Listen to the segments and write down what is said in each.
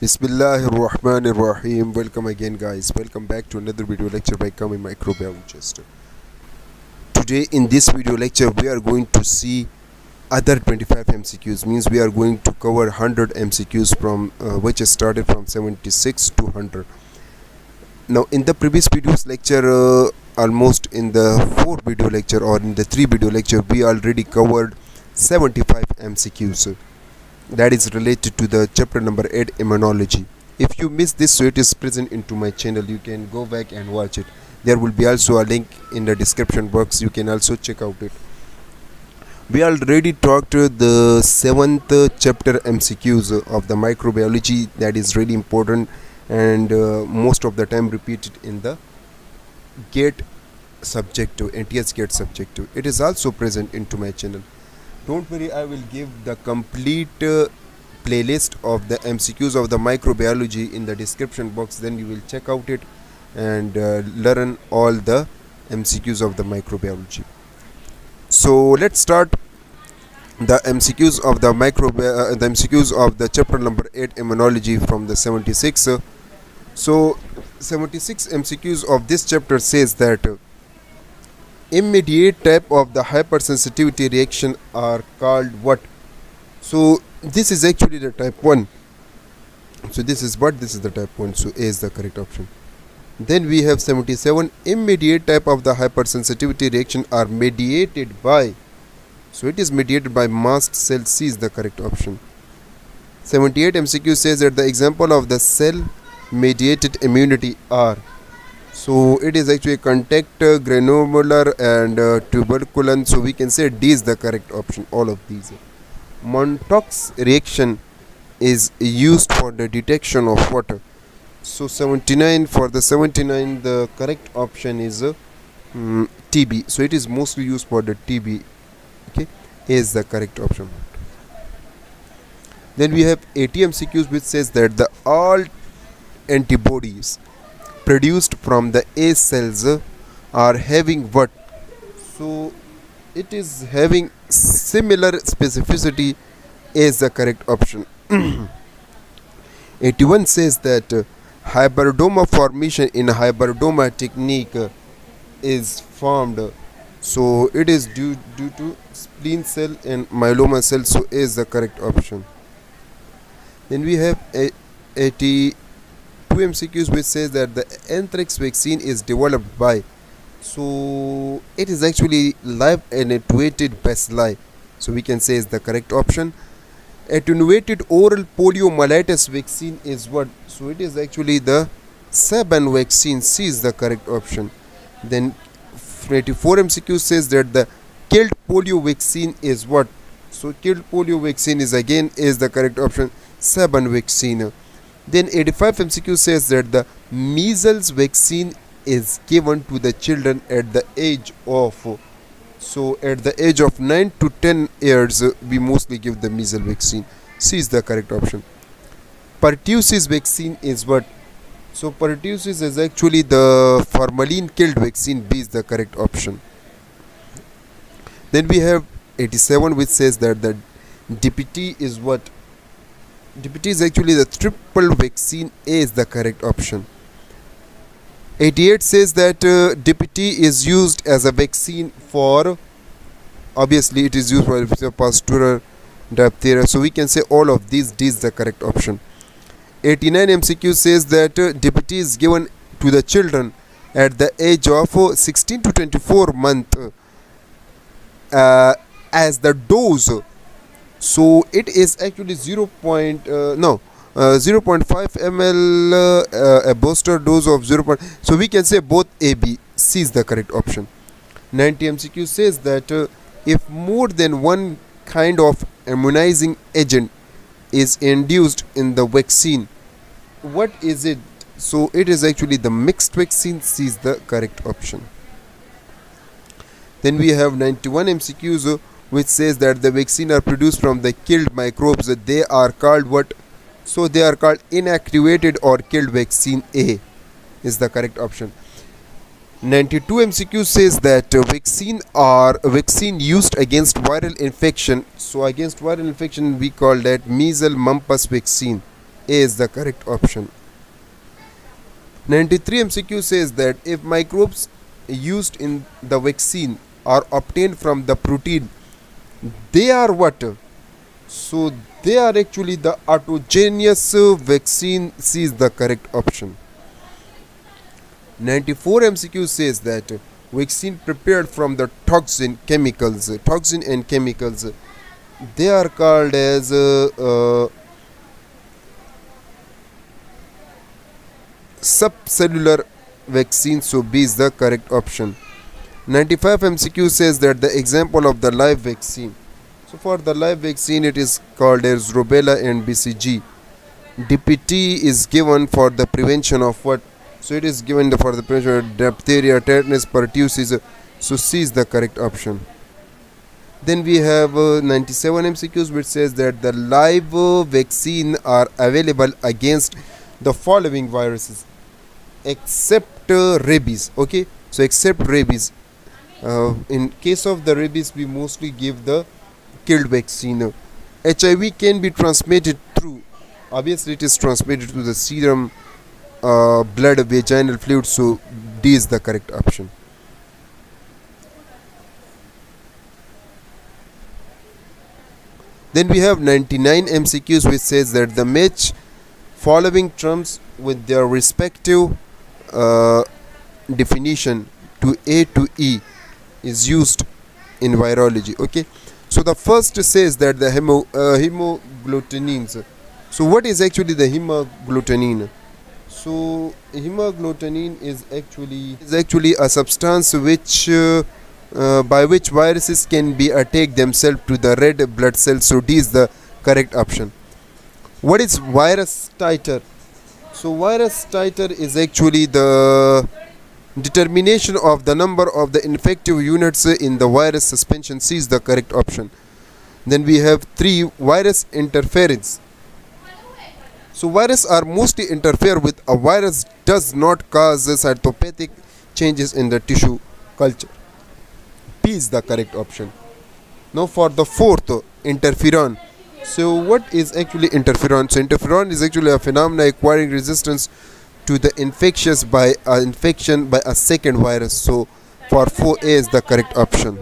Bismillahirrahmanirrahim. Welcome again, guys. Welcome back to another video lecture by kame Microbiologist. Today in this video lecture we are going to see other 25 MCQs, means we are going to cover 100 MCQs from which started from 76 to 100. Now in the previous videos lecture, almost in the 4 video lecture or in the 3 video lecture, we already covered 75 MCQs. That is related to the chapter number 8, immunology. If you miss this, so it is present into my channel, you can go back and watch it. There will be also a link in the description box, you can also check out it. We already talked the 7th chapter MCQs of the microbiology. That is really important and most of the time repeated in the GAT subjective, NTS GAT subjective. It is also present into my channel. Don't worry, I will give the complete playlist of the MCQs of the microbiology in the description box. Then you will check out it and learn all the MCQs of the microbiology. So let's start the MCQs of the MCQs of the chapter number 8 immunology from the 76. So 76 MCQs of this chapter says that immediate type of the hypersensitivity reaction are called what? So this is actually the type 1. So this is what? This is the type 1. So A is the correct option. Then we have 77. Immediate type of the hypersensitivity reaction are mediated by. So it is mediated by mast cell. C is the correct option. 78 MCQ says that the example of the cell mediated immunity are. So it is actually contact, granular and tuberculin. So we can say D is the correct option, all of these. Montox reaction is used for the detection of water. So 79, for the 79 the correct option is TB. So it is mostly used for the TB. Okay, A is the correct option. Then we have 80 MCQs which says that the all antibodies produced from the A cells are having what? So it is having similar specificity. A is the correct option. 81 says that hybridoma formation in hybridoma technique is formed. So it is due to spleen cell and myeloma cell. So A is the correct option. Then we have 80 MCQs which says that the anthrax vaccine is developed by. So it is actually live attenuated bacilli. So we can say is the correct option. Attenuated oral poliomyelitis vaccine is what? So it is actually the Sabin vaccine. C is the correct option. Then 84 MCQ says that the killed polio vaccine is what? So killed polio vaccine is again is the correct option, Sabin vaccine. Then 85 MCQ says that the measles vaccine is given to the children at the age of, so at the age of 9 to 10 years we mostly give the measles vaccine. C is the correct option. Pertussis vaccine is what? So pertussis is actually the formalin killed vaccine. B is the correct option. Then we have 87 which says that the DPT is what? DPT is actually the triple vaccine. A is the correct option. 88 says that DPT is used as a vaccine for, obviously it is used for pastular diphtheria. So we can say all of these. D is the correct option. 89 MCQ says that DPT is given to the children at the age of 16 to 24 month as the dose. So it is actually 0.5 ml, a booster dose of 0. So we can say both A, B. C is the correct option. 90 MCQ says that if more than one kind of immunizing agent is induced in the vaccine, what is it? So it is actually the mixed vaccine. C is the correct option. Then we have 91 MCQs which says that the vaccine are produced from the killed microbes. They are called what? So they are called inactivated or killed vaccine A is the correct option. 92 MCQ says that vaccine used against viral infection. So against viral infection we call that measles mumps vaccine. A is the correct option. 93 MCQ says that if microbes used in the vaccine are obtained from the protein, they are what? So they are actually the autogenous vaccine. C is the correct option. 94 MCQ says that vaccine prepared from the toxin and chemicals, they are called as subcellular vaccine. So B is the correct option. 95 MCQ says that the example of the live vaccine. So for the live vaccine it is called as rubella and BCG. DPT is given for the prevention of what? So it is given for the prevention of diphtheria, tetanus, pertussis. So C is the correct option. Then we have 97 MCQs which says that the live vaccine are available against the following viruses except rabies. Okay, so except rabies, in case of the rabies we mostly give the killed vaccine. HIV can be transmitted through, obviously it is transmitted through the serum, blood, vaginal fluid. So D is the correct option. Then we have 99 MCQs which says that the match following terms with their respective definition to A to E is used in virology. Okay, so the first says that the hemagglutinin. So what is actually the hemagglutinin? So hemagglutinin is actually a substance which by which viruses can be attacked themselves to the red blood cells. So D is the correct option. What is virus titer? So virus titer is actually the determination of the number of the infective units in the virus suspension. C is the correct option. Then we have 3 virus interference. So viruses are mostly interfere with a virus does not cause cytopathic changes in the tissue culture. P is the correct option. Now for the 4th, interferon. So what is actually interferon? So interferon is actually a phenomenon acquiring resistance to the infection by a second virus. So for 4A is the correct option.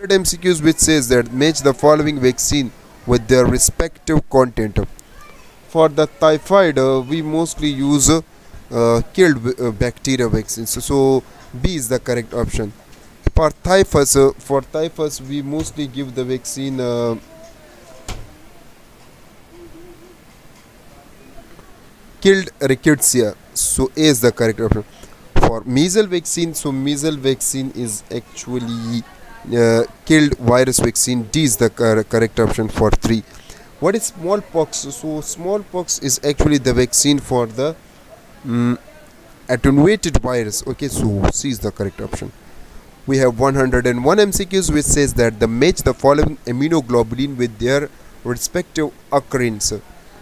100 MCQs which says that match the following vaccine with their respective content. For the typhoid we mostly use killed bacteria vaccines. So B is the correct option. For typhus we mostly give the vaccine killed rickettsia. So A is the correct option. For measles vaccine, so measles vaccine is actually killed virus vaccine. D is the correct option for 3. What is smallpox? So smallpox is actually the vaccine for the attenuated virus. Okay, so C is the correct option. We have 101 MCQs which says that the match the following immunoglobulin with their respective occurrence.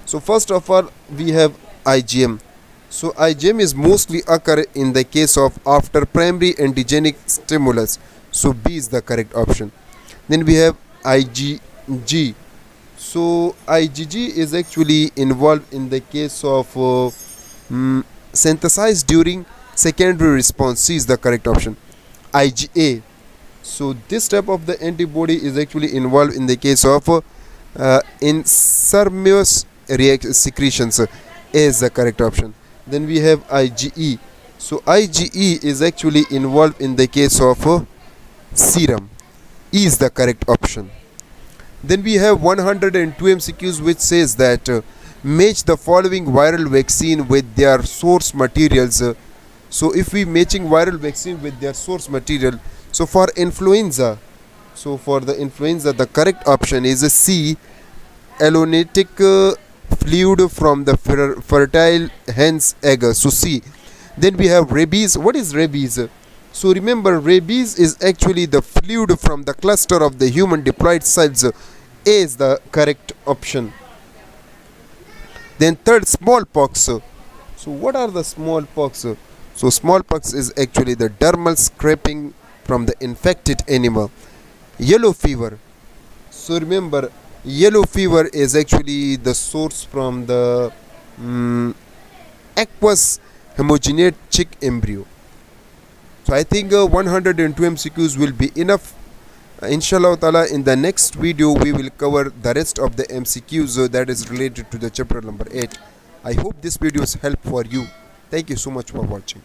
So first of all we have IgM. So IgM is mostly occur in the case of after primary antigenic stimulus. So B is the correct option. Then we have IgG. So IgG is actually involved in the case of synthesized during secondary response. C is the correct option. IgA. So this type of the antibody is actually involved in the case of insermious secretions. A is the correct option. Then we have IgE. So IgE is actually involved in the case of serum. E is the correct option. Then we have 102 MCQs which says that match the following viral vaccine with their source materials. So if we matching viral vaccine with their source material, so for influenza, so for the influenza the correct option is C, allonetic fluid from the fertile hen's egg. So C. Then we have rabies. What is rabies? So remember, rabies is actually the fluid from the cluster of the human diploid cells. A is the correct option. Then third, smallpox. So what are the smallpox? So smallpox is actually the dermal scraping from the infected animal. Yellow fever. So remember, yellow fever is actually the source from the aqueous homogenate chick embryo. So I think 102 MCQs will be enough. Inshallah ta'ala, in the next video we will cover the rest of the MCQs that is related to the chapter number 8. I hope this video is helpful for you. Thank you so much for watching.